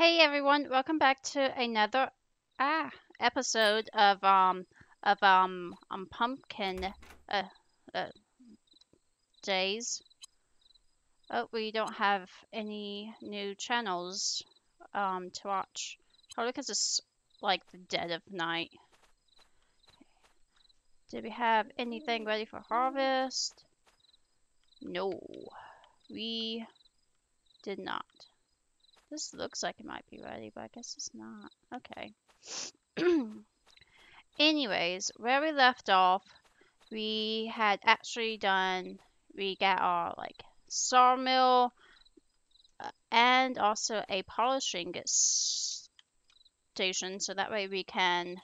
Hey everyone, welcome back to another episode of pumpkin days. Oh, we don't have any new channels to watch. Probably because it's like the dead of night. Do we have anything ready for harvest? No, we did not. This looks like it might be ready, but I guess it's not. Okay. Anyways, where we left off, we had actually done, we got our, like, sawmill and also a polishing station, so that way we can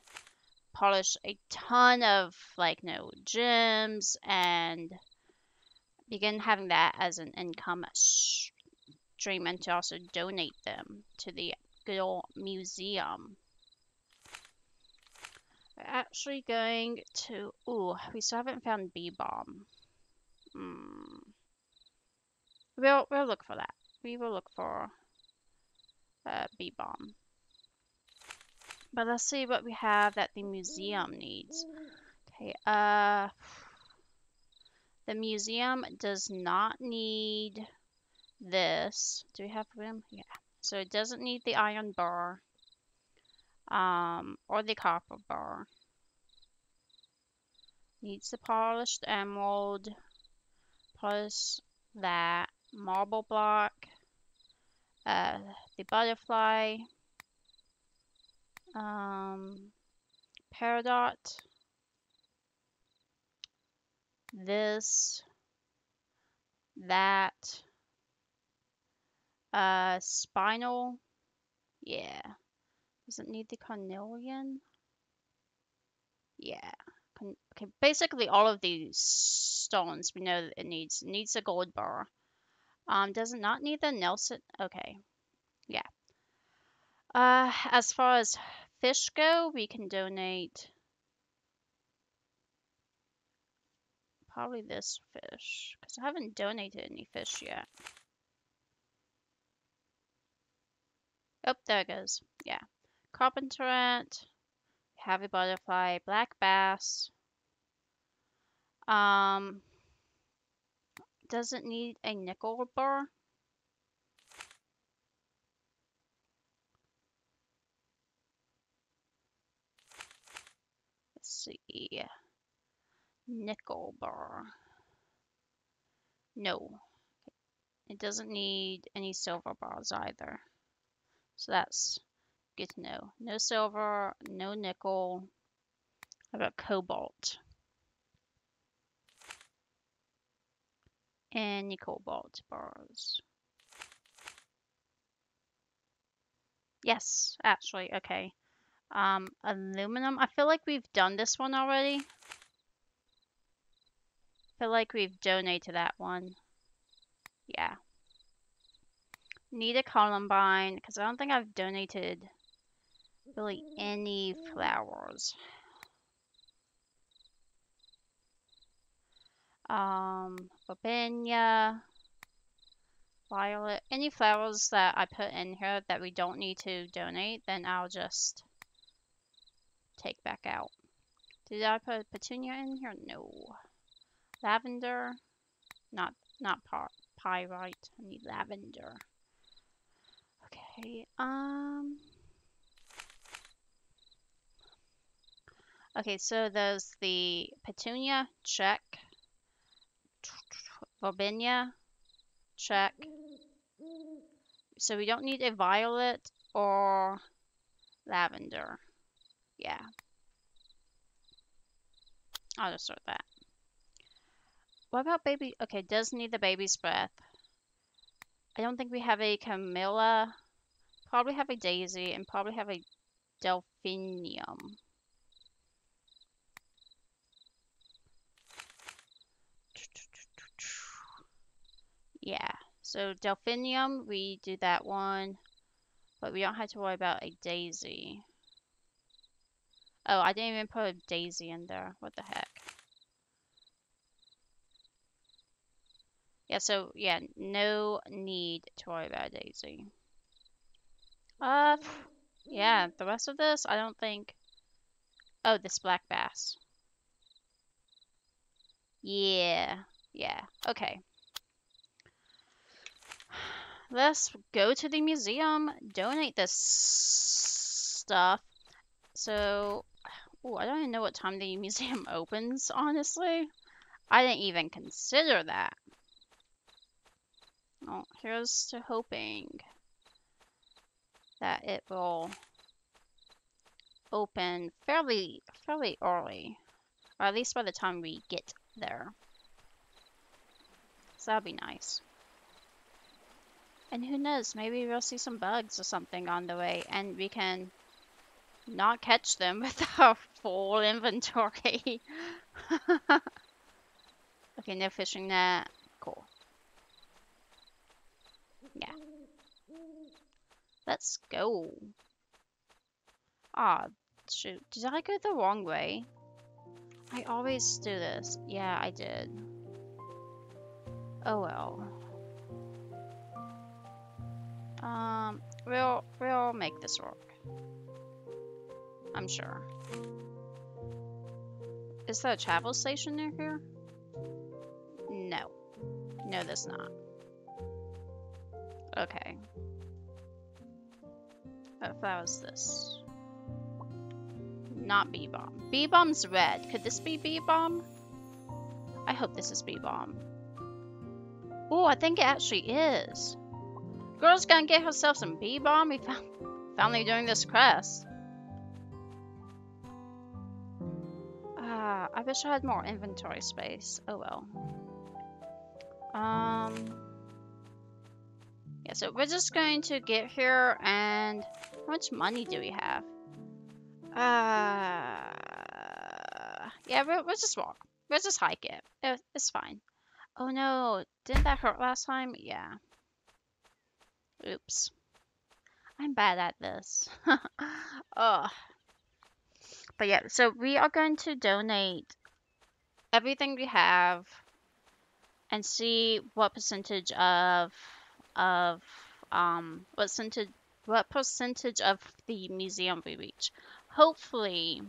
polish a ton of, like, gems and begin having that as an income stream, and to also donate them to the good old museum. We're actually going to... Ooh, we still haven't found B-bomb. We'll look for that. We will look for B-bomb. But let's see what we have that the museum needs. Okay, the museum does not need... this. Do we have room? Yeah. So it doesn't need the iron bar or the copper bar. Needs the polished emerald plus that marble block, the butterfly, peridot, this, that, spinal, yeah. Does it need the carnelian? Yeah. Okay, basically all of these stones we know that it needs. It needs a gold bar. Does it not need the Nelson? Okay. Yeah. As far as fish go, we can donate probably this fish, because I haven't donated any fish yet. Oh, there it goes. Yeah. Carpenter ant, heavy butterfly, black bass. Doesn't need a nickel bar. Let's see. Nickel bar. No. It doesn't need any silver bars either. So that's good to know. No silver, no nickel. How about cobalt? Any cobalt bars? Yes, actually, okay. Aluminum. I feel like we've done this one already. I feel like we've donated that one. Yeah. Need a columbine, because I don't think I've donated really any flowers. Verbena, violet, any flowers that I put in here that we don't need to donate, then I'll just take back out. Did I put petunia in here? No. Lavender, not pyrite. I need lavender. Okay, okay, so there's the petunia, check. Verbena, check. So we don't need a violet or lavender. Yeah. I'll just sort that. What about baby? Okay, does need the baby's breath. I don't think we have a Camilla. Probably have a daisy and probably have a delphinium. Yeah, so delphinium, we do that one, but we don't have to worry about a daisy. Oh, I didn't even put a daisy in there. What the heck? Yeah, so, yeah, no need to worry about a daisy. Uh, Yeah, the rest of this, I don't think. Oh, this black bass. Yeah, okay. Let's go to the museum, donate this stuff. So, I don't even know what time the museum opens, honestly. I didn't even consider that. Oh, here's to hoping that it will open fairly early, or at least by the time we get there. So that'll be nice. And who knows, maybe we'll see some bugs or something on the way, and we can not catch them with our full inventory. Okay, no fishing net. Cool. Yeah. Let's go. Ah, shoot. Did I go the wrong way? I always do this. Yeah, I did. Oh well. We'll make this work. I'm sure. Is there a travel station near here? No. No, there's not. Okay. If that was this. Not B-bomb. B-bomb's red. Could this be B-bomb? I hope this is B-bomb. Oh, I think it actually is. Girl's gonna get herself some B-bomb. We found finally doing this quest. I wish I had more inventory space. Oh well. Yeah, so we're just going to get here, and how much money do we have? Yeah, we'll just walk. We'll just hike it. It's fine. Oh no, didn't that hurt last time? Yeah. Oops. I'm bad at this. Ugh. But yeah, so we are going to donate everything we have and see what percentage of what percentage of the museum we reach. Hopefully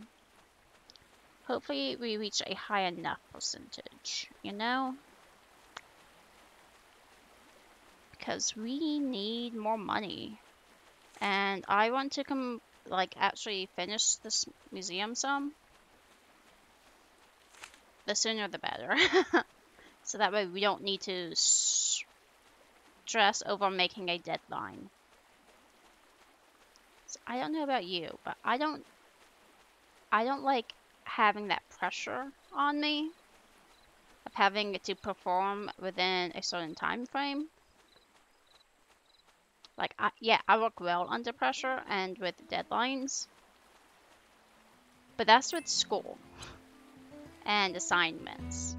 we reach a high enough percentage, you know, because we need more money, and I want to actually finish this museum some. The sooner the better. So that way we don't need to stress over making a deadline. So I don't know about you, but I don't like having that pressure on me of having to perform within a certain time frame. Like, I work well under pressure and with deadlines, but that's with school and assignments.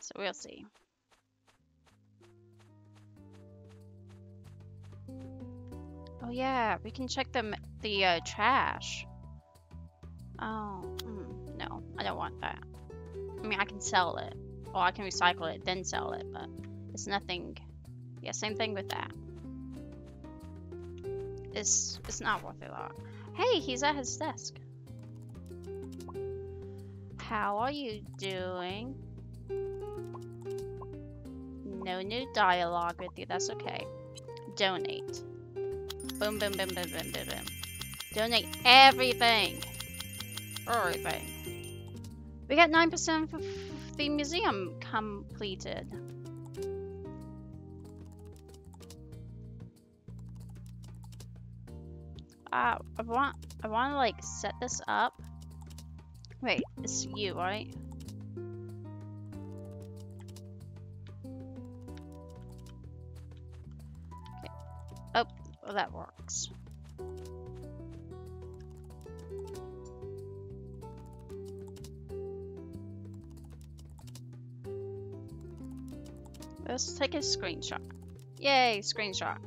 So we'll see. Oh yeah, we can check the trash. Oh, no, I don't want that. I mean, I can sell it, or I can recycle it, then sell it, but it's nothing. Yeah, same thing with that. It's not worth a lot. Hey, he's at his desk. How are you doing? No new dialogue with you. That's okay. Donate. Boom, boom, boom, boom, boom, boom, boom. Donate everything. Everything. We got 9% for the museum completed. I want to set this up. Wait, it's you, right? Okay. Oh, well, that works. Let's take a screenshot. Yay, screenshot.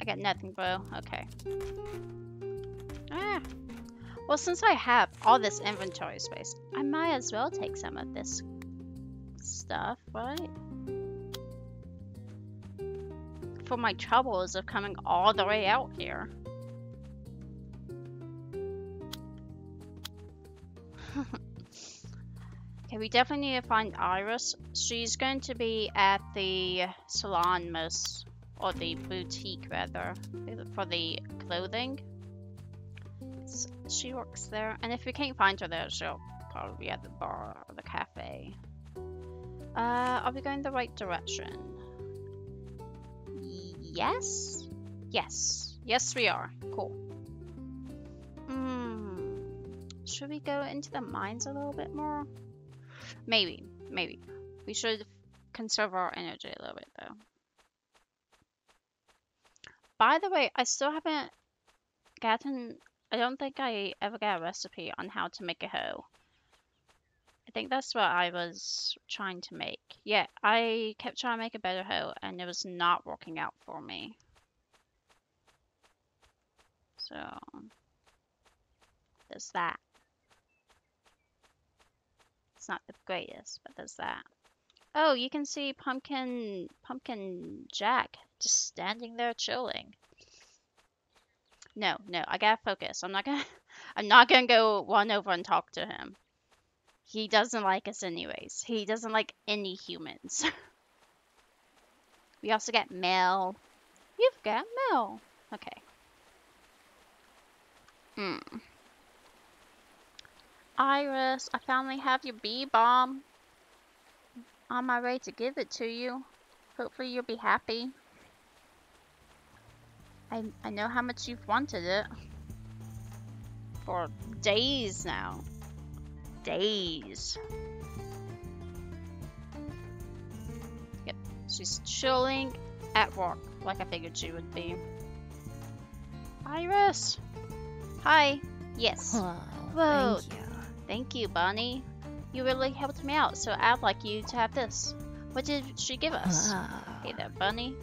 I got nothing, bro. Okay. Ah. Well, since I have all this inventory space, I might as well take some of this stuff, right? For my troubles of coming all the way out here. Okay, we definitely need to find Iris. She's going to be at the salon, miss, or the boutique rather, for the clothing. She works there, and if we can't find her there, she'll probably be at the bar or the cafe. Are we going the right direction? Yes? Yes. Yes, we are. Cool. Should we go into the mines a little bit more? Maybe. Maybe. We should conserve our energy a little bit, though. By the way, I still haven't gotten... I don't think I ever got a recipe on how to make a hoe. I think that's what I was trying to make. Yeah, I kept trying to make a better hoe, and it was not working out for me. So... there's that. It's not the greatest, but there's that. Oh, you can see Pumpkin Jack just standing there chilling. No, I gotta focus. I'm not gonna go run over and talk to him. He doesn't like us anyways. He doesn't like any humans. We also got Mel. You've got Mel. Okay. Iris, I finally have your bee bomb. On my way to give it to you. Hopefully you'll be happy. I know how much you've wanted it. For days now. Days. Yep, she's chilling at work, like I figured she would be. Iris! Hi. Yes. Oh, whoa. Thank you, Bonnie. You really helped me out, so I'd like you to have this. What did she give us? Hey there, Bonnie.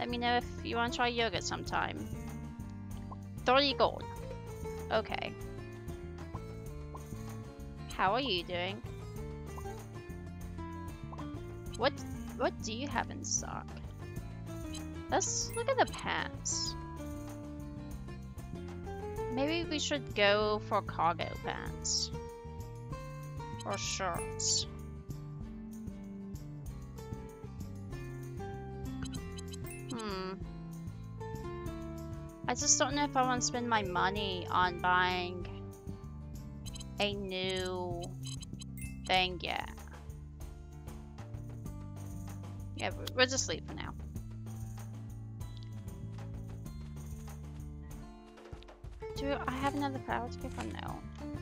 Let me know if you want to try yogurt sometime. 30 gold. Okay. How are you doing? What do you have in stock? Let's look at the pants. Maybe we should go for cargo pants. Or shirts. I just don't know if I want to spend my money on buying a new thing yet. Yeah, we'll just leave for now. Do I have another flower to pick up? No,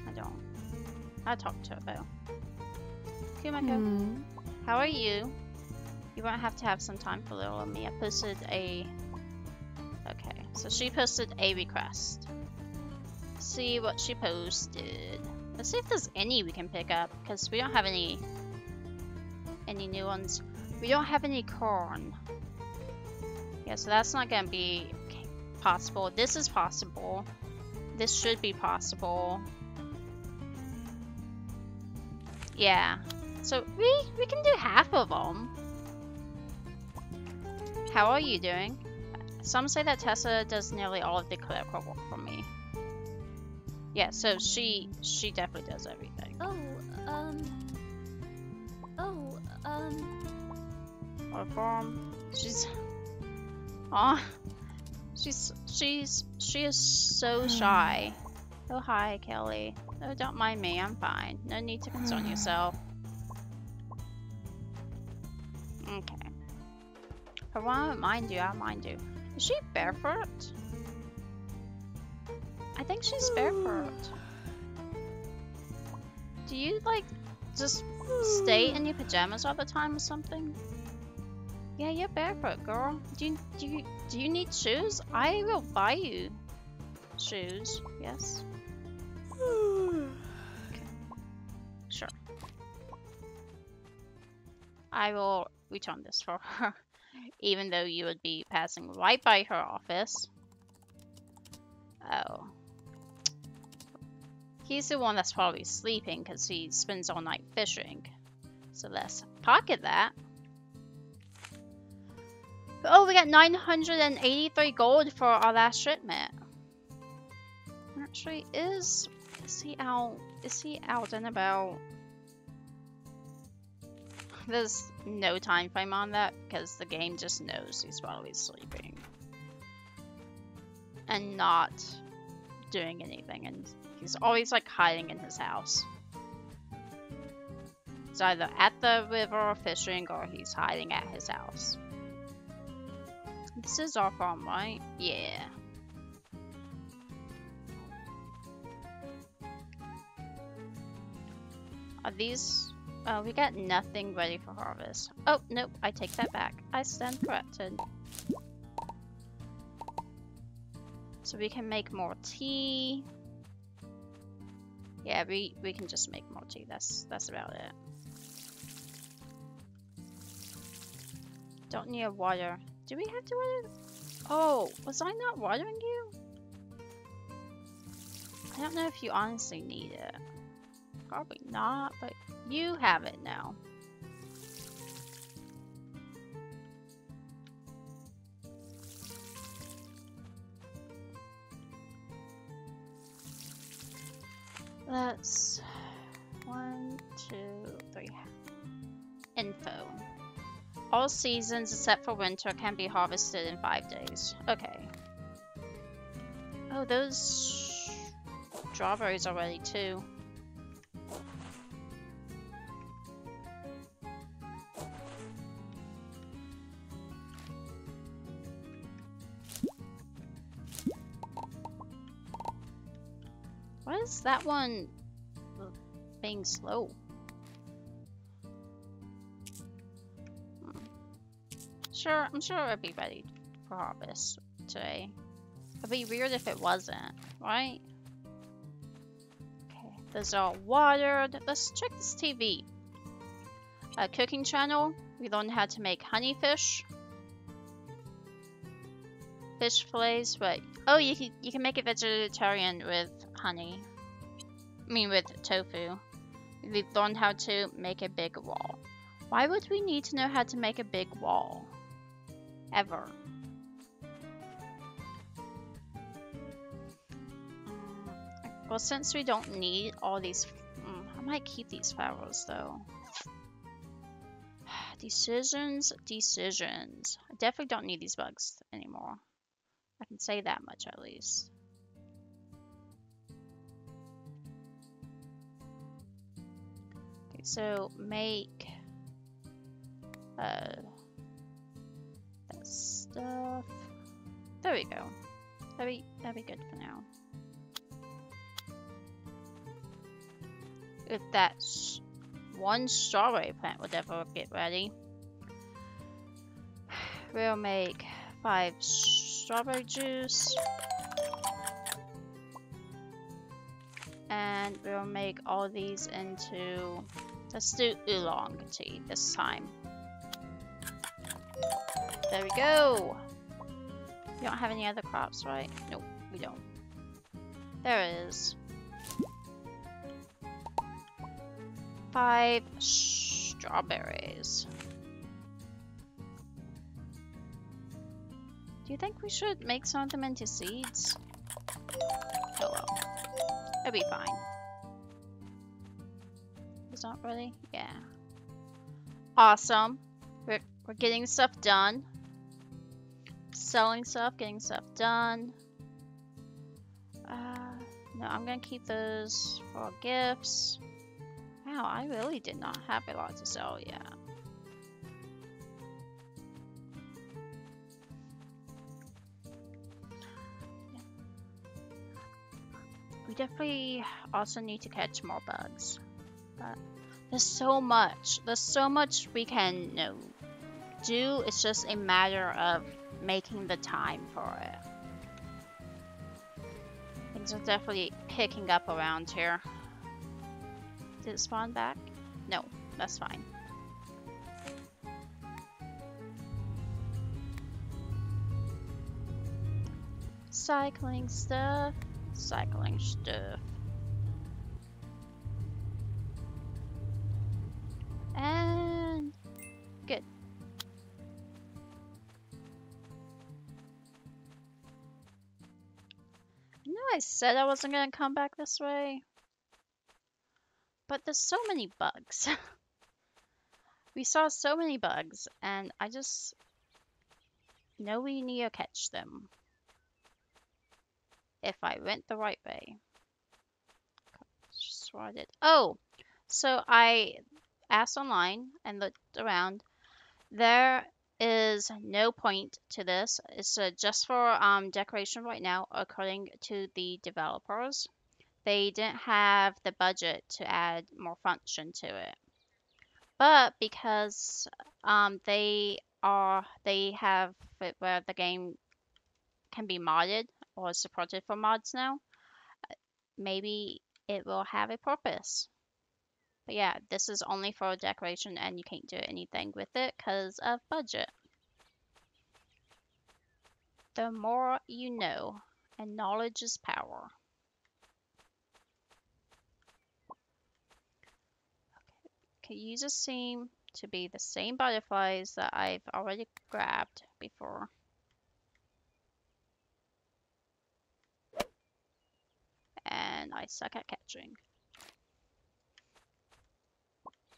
I don't. I'll talk to her though. Kumoko, how are you? You won't have to have some time for little me. I posted a... okay, so she posted a request. See what she posted. Let's see if there's any we can pick up, because we don't have any new ones. We don't have any corn. Yeah, so that's not going to be possible. This is possible. This should be possible. Yeah. So we can do half of them. How are you doing? Some say that Tessa does nearly all of the clerical work for me. Yeah, so she definitely does everything. Or form. She's... aw. She is so shy. Oh, hi, Kelly. Oh, don't mind me. I'm fine. No need to concern yourself. Okay. I won't mind you. I'll mind you. Is she barefoot? I think she's barefoot. Do you, like, just stay in your pajamas all the time or something? Yeah, you're barefoot, girl. Do you need shoes? I will buy you shoes. Yes. Okay. Sure. I will return this for her, even though you would be passing right by her office. Oh. He's the one that's probably sleeping because he spends all night fishing. So let's pocket that. Oh, we got 983 gold for our last shipment. Actually, is he out and about? There's no time frame on that because the game just knows he's probably sleeping and not doing anything, and he's always like hiding in his house. He's either at the river or fishing, or he's hiding at his house. This is our farm, right? Yeah. Are these... Oh, we got nothing ready for harvest. Oh, nope. I take that back. I stand corrected. So we can make more tea. Yeah, we can just make more tea. That's about it. Don't need water. Do we have to water? Oh, was I not watering you? I don't know if you honestly need it. Probably not, but you have it now. Let's... 1, 2, 3... Info. All seasons except for winter can be harvested in 5 days. Okay. Oh, those... strawberries are ready too. That one being slow. Sure, I'm sure it'll be ready for harvest today. It'd be weird if it wasn't, right? Okay, those are watered. Let's check this TV. A cooking channel. We learned how to make honey fish. Fish fillets, but oh, you can make it vegetarian with honey. I mean with tofu. We've learned how to make a big wall. Why would we need to know how to make a big wall? Ever. Well, since we don't need all these... I might keep these flowers though. Decisions. I definitely don't need these bugs anymore. I can say that much at least. So make that stuff. There we go. That'd be good for now. If that one strawberry plant would ever get ready, we'll make 5 strawberry juice, and we'll make all these into. Let's do oolong tea this time. There we go! We don't have any other crops, right? Nope, we don't. There it is. 5 strawberries. Do you think we should make some of them into seeds? Oh well. It'll be fine. Not really? Yeah. Awesome. We're getting stuff done. Selling stuff, getting stuff done. No, I'm gonna keep those for gifts. Wow, I really did not have a lot to sell yet. We definitely also need to catch more bugs. But there's so much. There's so much we can do. It's just a matter of making the time for it. Things are definitely picking up around here. Did it spawn back? No, that's fine. Cycling stuff. Good. I know I said I wasn't gonna come back this way, but there's so many bugs. We saw so many bugs, and I just know we need to catch them. If I went the right way. Just what I did. Oh! So I asked online and looked around. There is no point to this. It's just for decoration right now, according to the developers. They didn't have the budget to add more function to it. But because they have it where the game can be modded or supported for mods now, maybe it will have a purpose. But yeah, this is only for decoration and you can't do anything with it because of budget. The more you know, and knowledge is power. Use a seam to be the same butterflies that I've already grabbed before. And I suck at catching.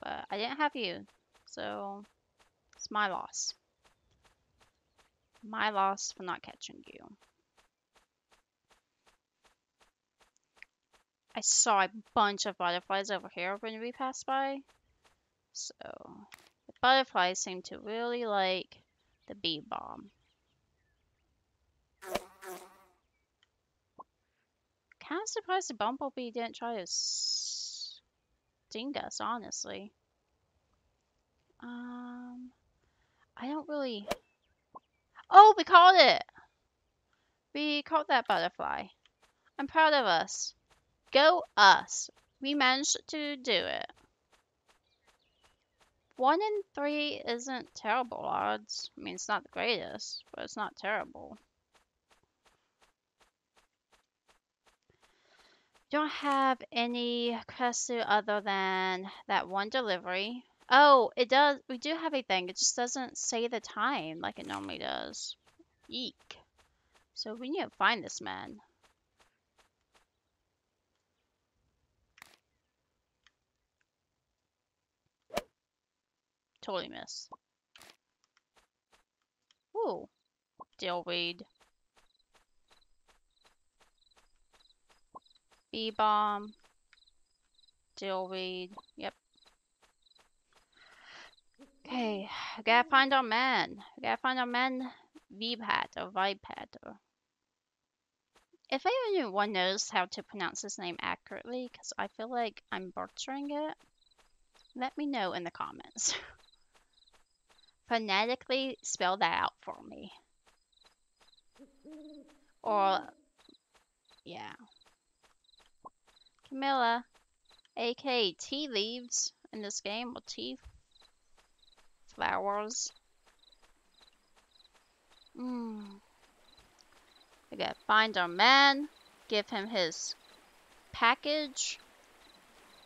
But I didn't have you, so it's my loss. My loss for not catching you. I saw a bunch of butterflies over here when we passed by. So, the butterflies seem to really like the bee bomb. Kind of surprised the bumblebee didn't try to sting us, honestly. I don't really... Oh, we caught it! We caught that butterfly. I'm proud of us. Go us! We managed to do it. 1 in 3 isn't terrible odds. I mean, it's not the greatest, but it's not terrible. Don't have any quests other than that one delivery. Oh, it does. We do have a thing. It just doesn't say the time like it normally does. Eek. So we need to find this man. Totally miss. Ooh. Dillweed. Bee bomb. Dillweed. Yep. Okay. I gotta find our man. I gotta find our man. Vipat or Vipat. Or... If anyone knows how to pronounce his name accurately, because I feel like I'm butchering it, let me know in the comments. Phonetically spell that out for me. Or, yeah. Camilla, aka tea leaves in this game, or tea flowers. We gotta find our man, give him his package,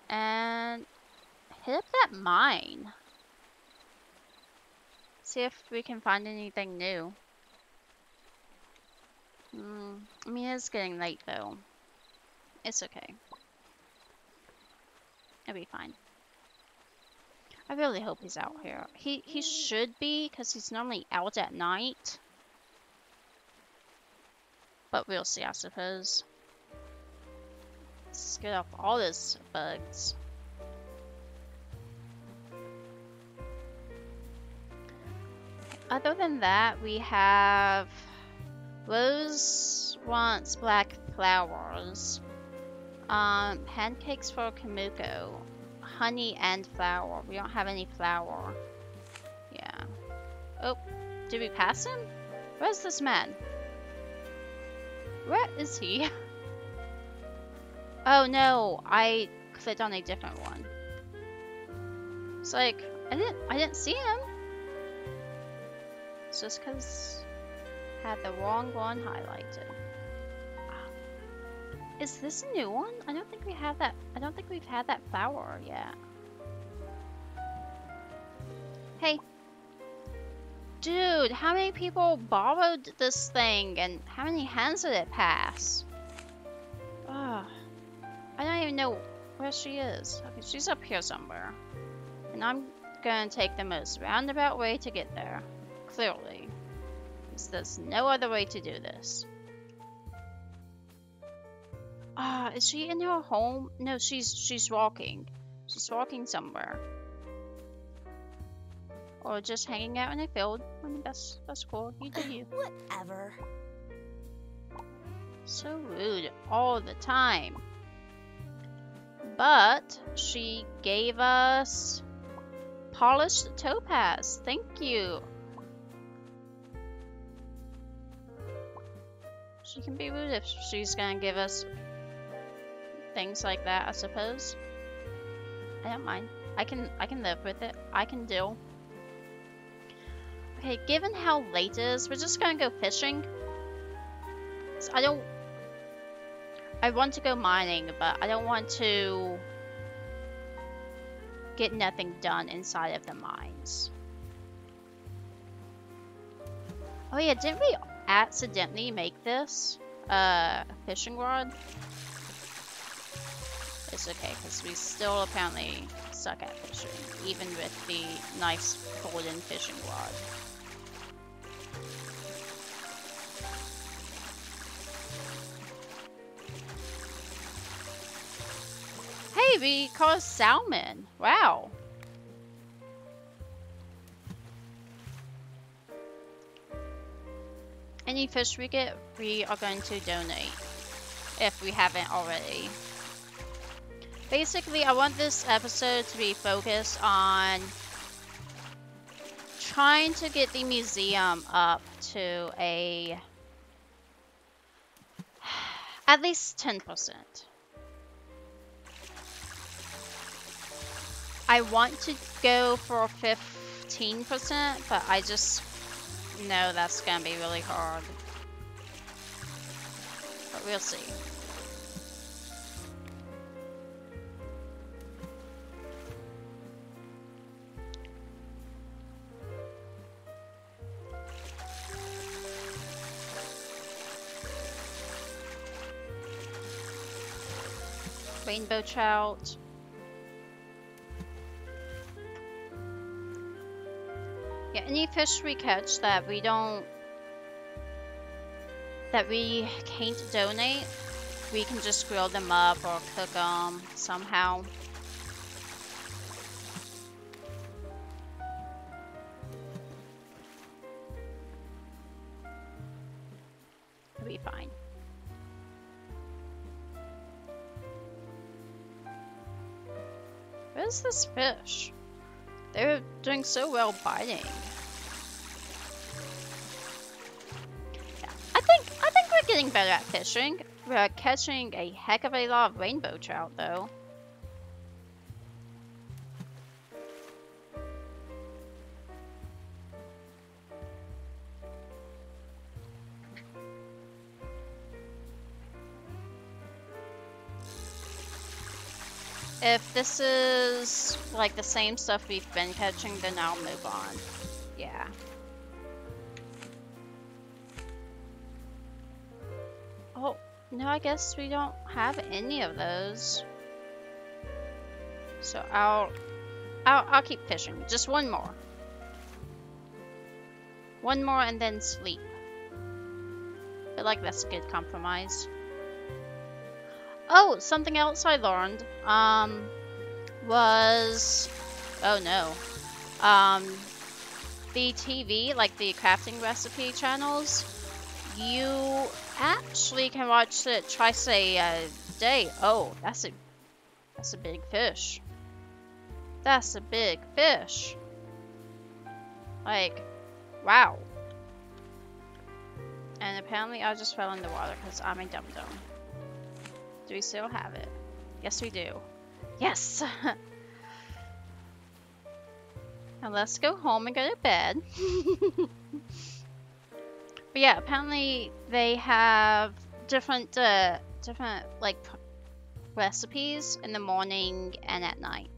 and hit up that mine. See if we can find anything new. I mean, it's getting late though. It's okay. It'll be fine. I really hope he's out here. He should be, because he's normally out at night. But we'll see, I suppose. Let's get off all those bugs. Other than that, we have Rose wants black flowers, pancakes for Kumoko, honey and flour. We don't have any flour. Yeah. Oh, did we pass him? Where's this man? Where is he? Oh no, I clicked on a different one. It's like I didn't see him. Just because I had the wrong one highlighted. Is this a new one? I don't think we have that. I don't think we've had that flower yet. Hey, Dude, how many people borrowed this thing and how many hands did it pass? Ugh. I don't even know where she is. Okay, she's up here somewhere. And I'm gonna take the most roundabout way to get there. Clearly. Because there's no other way to do this. Is she in her home? No, she's walking. She's walking somewhere. Or just hanging out in a field. I mean, that's cool. You do you. Whatever. So rude all the time. But she gave us polished topaz. Thank you. She can be rude if she's gonna give us things like that, I suppose. I don't mind. I can live with it. I can deal. Okay, given how late it is, we're just gonna go fishing. So I want to go mining, but I don't want to get nothing done inside of the mines. Oh yeah, didn't we accidentally make this fishing rod? It's okay, because we still apparently suck at fishing, even with the nice golden fishing rod. Hey, we caught salmon. Wow. Any fish we get, we are going to donate, if we haven't already. Basically, I want this episode to be focused on trying to get the museum up to a... at least 10%. I want to go for 15%, but I just know that's gonna be really hard. But we'll see. Rainbow trout. Yeah, any fish we catch that we don't, that we can't donate, we can just grill them up or cook them somehow. It'll be fine. Where's this fish? They're doing so well biting. Yeah, I think we're getting better at fishing. We're catching a heck of a lot of rainbow trout, though. If this is like the same stuff we've been catching, then I'll move on. Yeah. Oh, no, I guess we don't have any of those. So I'll keep fishing. Just one more. One more and then sleep. I feel like that's a good compromise. Oh, something else I learned, was, oh no, the TV, like the crafting recipe channels, you actually can watch it twice a day. Oh, that's a big fish. That's a big fish. Like, wow. And apparently I just fell in the water because I'm a dum-dum. Do we still have it? Yes, we do. Yes! Now let's go home and go to bed. But yeah, apparently they have different, like, recipes in the morning and at night.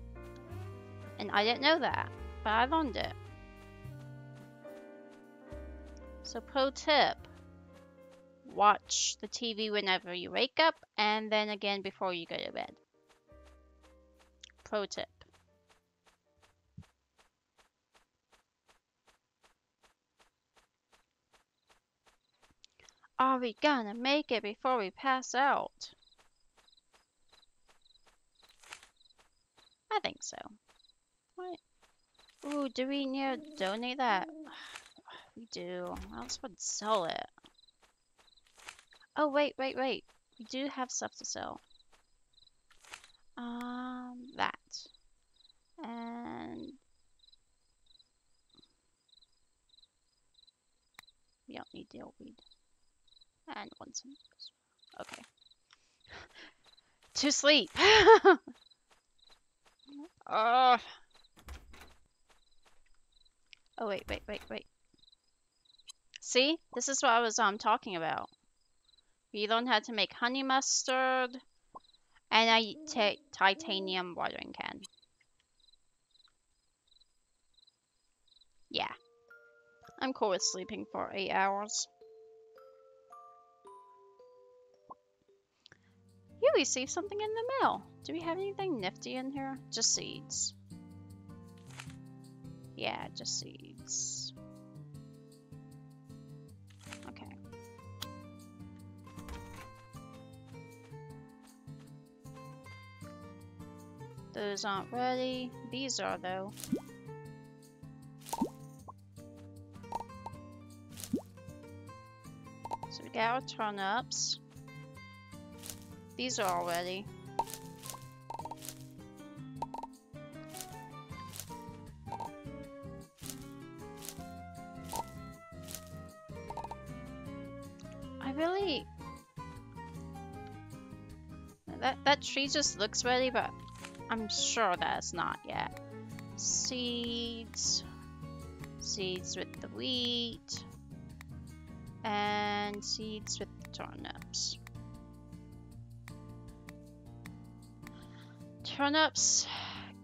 And I didn't know that, but I learned it. So pro tip, watch the TV whenever you wake up and then again before you go to bed. Pro tip. Are we gonna make it before we pass out? I think so. What? Ooh, do we need to donate that? We do. I also would sell it. Oh, wait. We do have stuff to sell. That. And... we don't need the old weed. And once. Okay. To sleep! Oh. Oh, wait. See? This is what I was talking about. We learned how to make honey mustard and I titanium watering can. Yeah. I'm cool with sleeping for 8 hours. You received something in the mail. Do we have anything nifty in here? Just seeds. Yeah, just seeds. Okay. Those aren't ready. These are, though. So we got our turnips. These are all ready. That tree just looks ready, but I'm sure that's not yet. Seeds. Seeds with the wheat. And seeds with the turnips. Turnips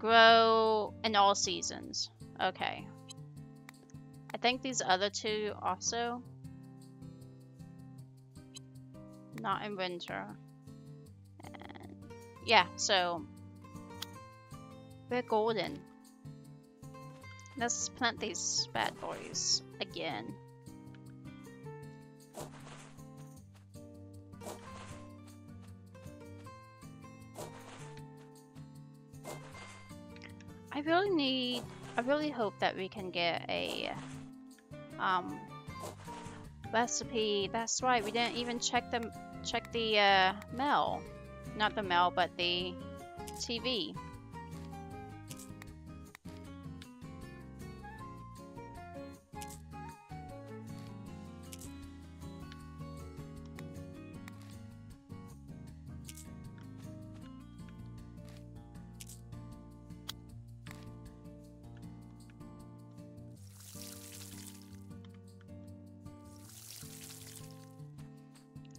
grow in all seasons. Okay. I think these other two also. Not in winter. And yeah, so we're golden. Let's plant these bad boys again. I really hope that we can get a recipe. That's right, we didn't even check the mail. Not the mail, but the TV.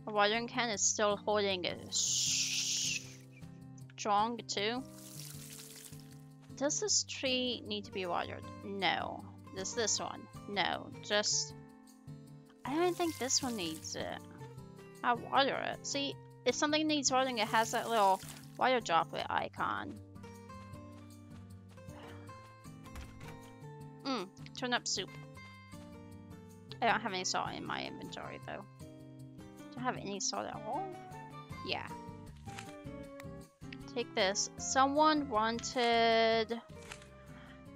Watering can is still holding it strong too. Does this tree need to be watered? No. Does this one? No. Just I don't think this one needs it. I water it. See, if something needs watering, it has that little water droplet icon. Turnip soup. I don't have any salt in my inventory though. Don't have any salt at all? Yeah. Take this. Someone wanted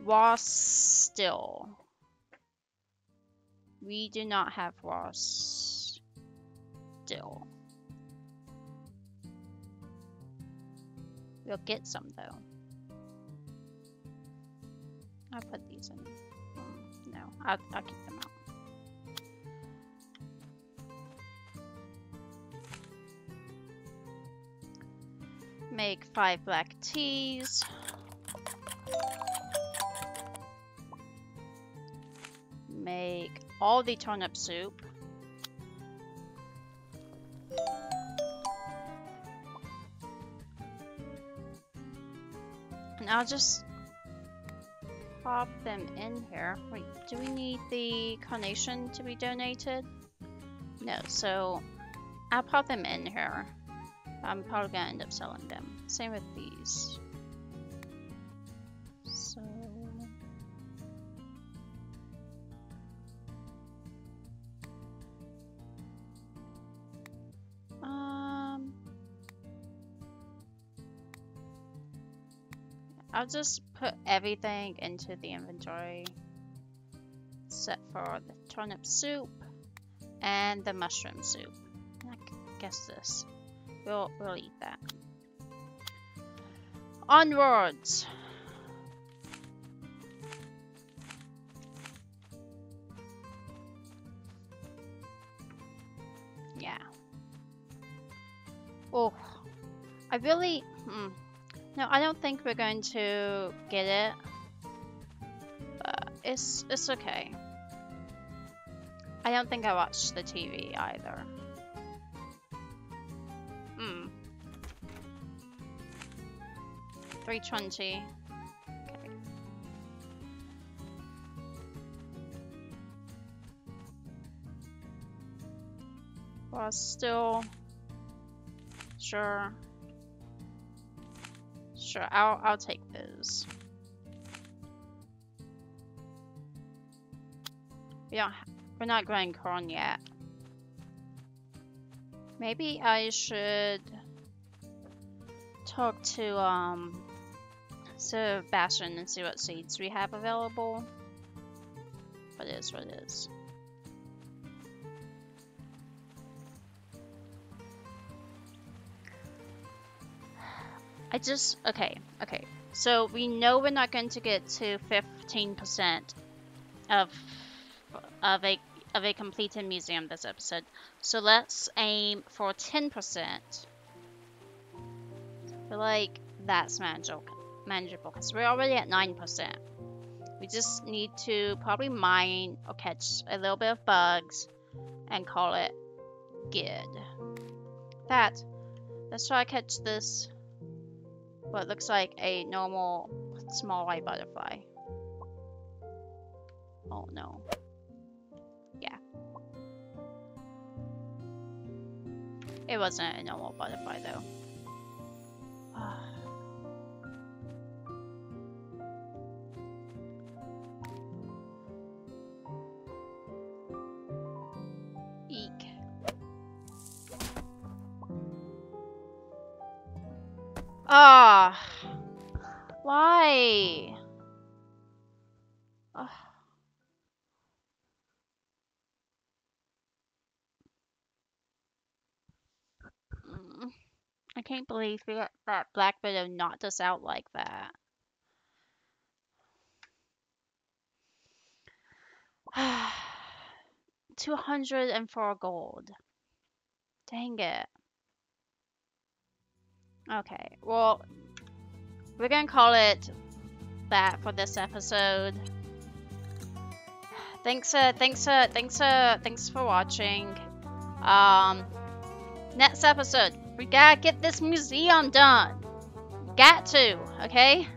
wasp still. We do not have wasp still. We'll get some though. I'll put these in. No, I'll keep them out. Make 5 black teas. Make all the turnip soup. And I'll just pop them in here. Wait, do we need the carnation to be donated? No, so I'll pop them in here. I'm probably gonna end up selling them. Same with these. So I'll just put everything into the inventory except for the turnip soup and the mushroom soup. I guess this. We'll eat that. Onwards! Yeah. Oh, I really... No, I don't think we're going to get it, but it's okay. I don't think I watched the TV either. Hmm. 320. Okay. Well, still sure. Sure, I'll take those. We're not growing corn yet. Maybe I should talk to Sebastian and see what seeds we have available. But it is what it is. Okay. So we know we're not going to get to 15% of a completed museum this episode. So let's aim for 10%. I feel like that's manageable because we're already at 9%. We just need to probably mine or catch a little bit of bugs and call it good. Let's try to catch this. What looks like a normal small white butterfly. Oh no. Yeah. It wasn't a normal butterfly though. Ah, why? I can't believe we got that black widow knocked us out like that. $204 gold. Dang it. Okay, well, we're gonna call it that for this episode. Thanks for watching. Next episode, we gotta get this museum done. Got to, okay?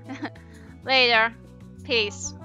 Later. Peace.